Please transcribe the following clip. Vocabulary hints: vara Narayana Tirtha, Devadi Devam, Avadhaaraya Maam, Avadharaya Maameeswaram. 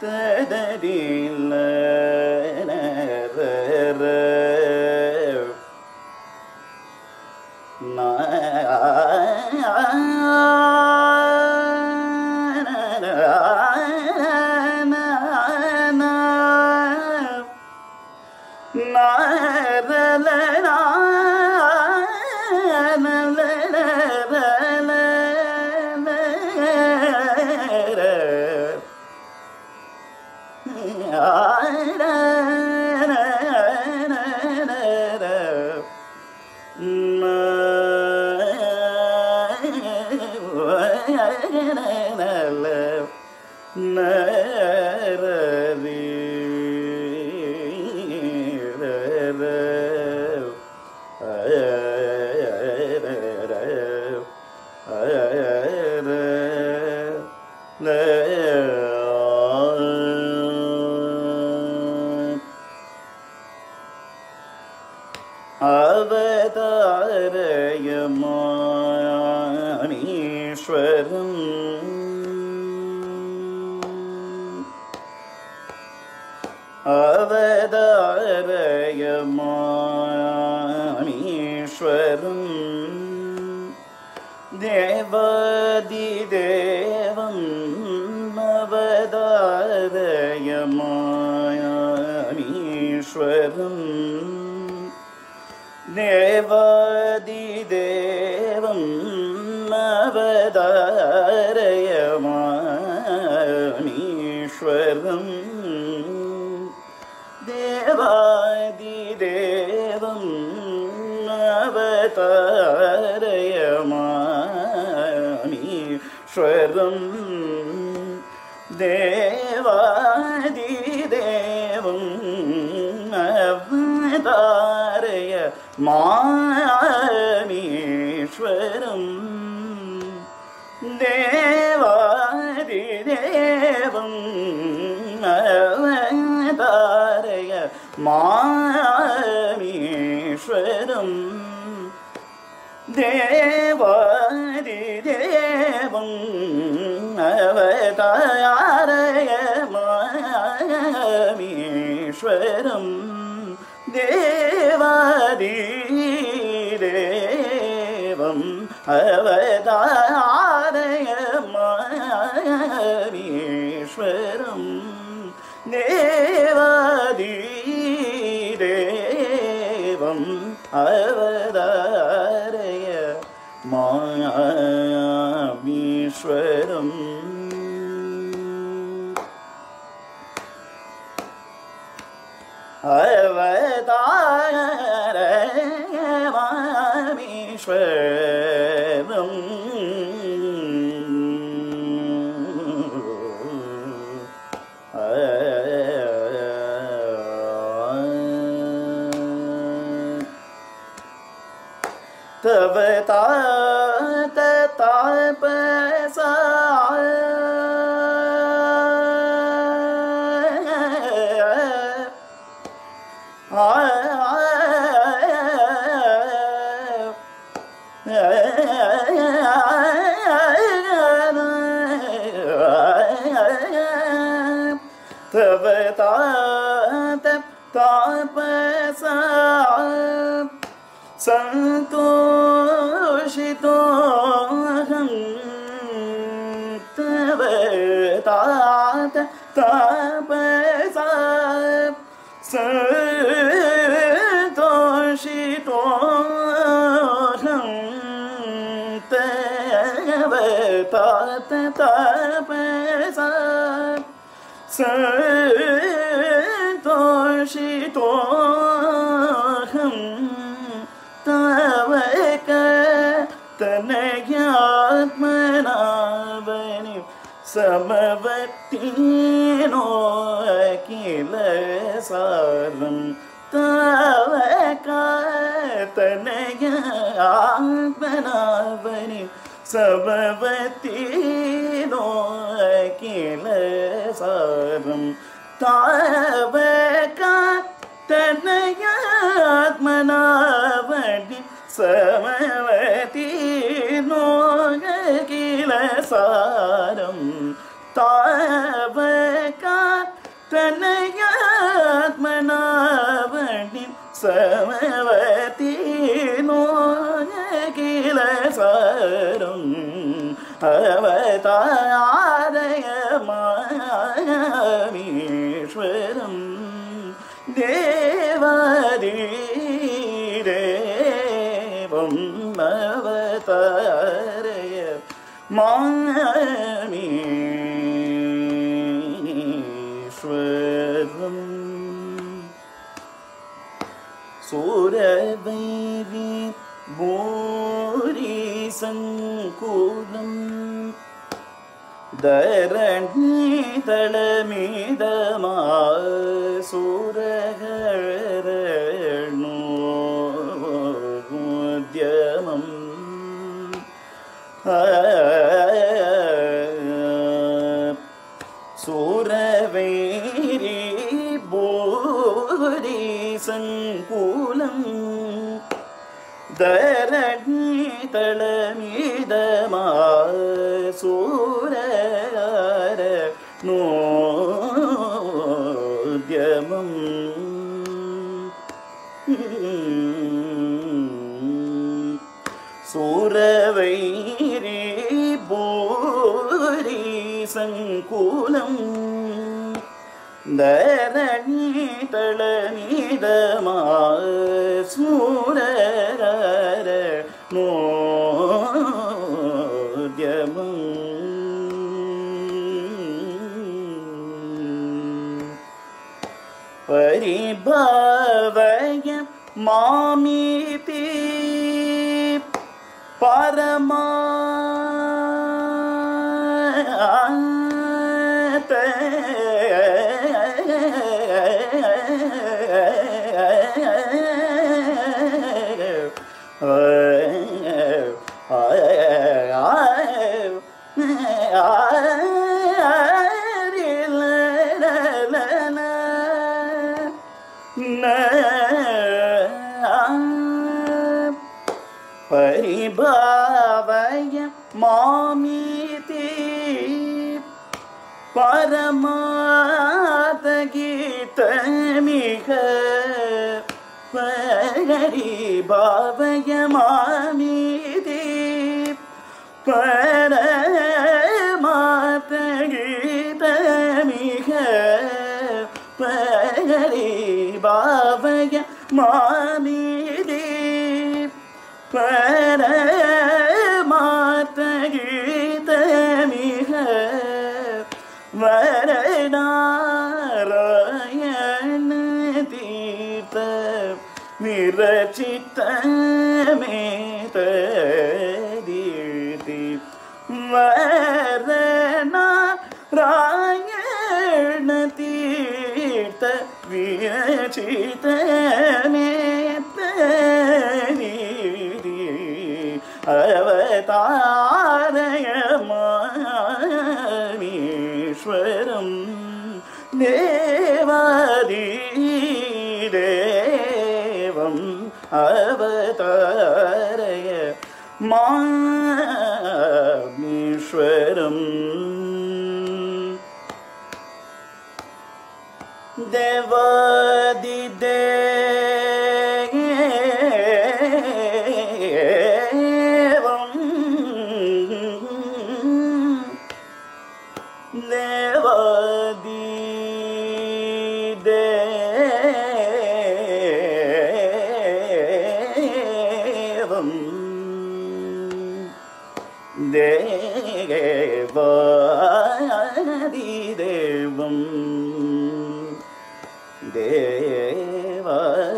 अवतारय मामीश्वरम अवतारय मामीश्वरम देवादि देवम अवतारय मामीश्वरम देवादि देवं अवधारय मामीश्वरं देवादि देवं अवधारय मामीश्वरं देवादि देवं अवधारय मामीश्वरं देवादिदेवं अवतारय मामीश्वरं देवादिदेवं अवतारय मामीश्वरं देवादिदेवं अवधारय मामीश्वरं देवादिदेवं अवधारय मामीश्वरं अवतारय मामीश्वरं तव तात तपसा संतोषितोऽहं तव तात तपसा संतोषितोऽहं तव तात तपसा संतोषितोऽहं तव तनयात्मना वनि समवर्तिनो अखिल सारं तव तनयात्मना वनि समवर्तिनो अखिल सारं तव तनयात्मना वनि समवती नो अखिल सारं तव Avadharaya Maameeswaram Devadi Devam Avadharaya Maameeswaram Surabhavi Bori Sankulam Dharani Talamidama Suraharano Mudyamam Suraveri Bori Sankulam Dharani Talamidama Suraharano Mudyamam Suravari Bori Sankulam Dharani Talamidama Paribhavaya Mamiti Paribhavaya Mamiti Paramata Gitamiha Paribhavaya Mamiti Paramata Gitamiha Paribhavaya Mamiti Paramata Gitamiha vara Narayana Tirtha virachitametha diti vara Narayana Tirtha virachitametha diti Avadharaya Maameeswaram Devadi Devam Avadharaya Maameeswaram Devadi Devadi Devam Devadi Devam